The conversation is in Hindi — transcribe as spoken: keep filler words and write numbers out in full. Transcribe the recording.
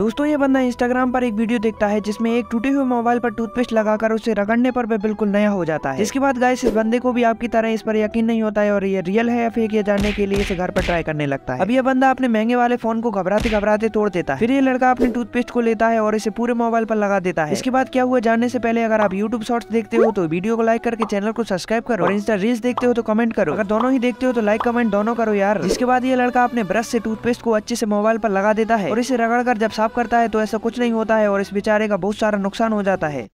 दोस्तों ये बंदा इंस्टाग्राम पर एक वीडियो देखता है जिसमें एक टूटे हुए मोबाइल पर टूथपेस्ट लगाकर उसे रगड़ने पर वह बिल्कुल नया हो जाता है। इसके बाद गाइस इस बंदे को भी आपकी तरह इस पर यकीन नहीं होता है और ये रियल है या फेक ये जानने के लिए इसे घर पर ट्राई करने लगता है। अब यह बंदा अपने महंगे वाले फोन को घबराते घबराते तोड़ देता है। फिर ये लड़का अपने टूथपेस्ट को लेता है और इसे पूरे मोबाइल पर लगा देता है। इसके बाद क्या हुआ जानने से पहले अगर आप यूट्यूब शॉर्ट्स देखते हो तो वीडियो को लाइक करके चैनल को सब्सक्राइब करो और इंस्टा रील्स देखते हो तो कमेंट करो। अगर दोनों ही देखते हो तो लाइक कमेंट दोनों करो यार। इसके बाद ये लड़का अपने ब्रश से टूथपेस्ट को अच्छे से मोबाइल पर लगा देता है और इसे रगड़ कर जब करता है तो ऐसा कुछ नहीं होता है और इस बेचारे का बहुत सारा नुकसान हो जाता है।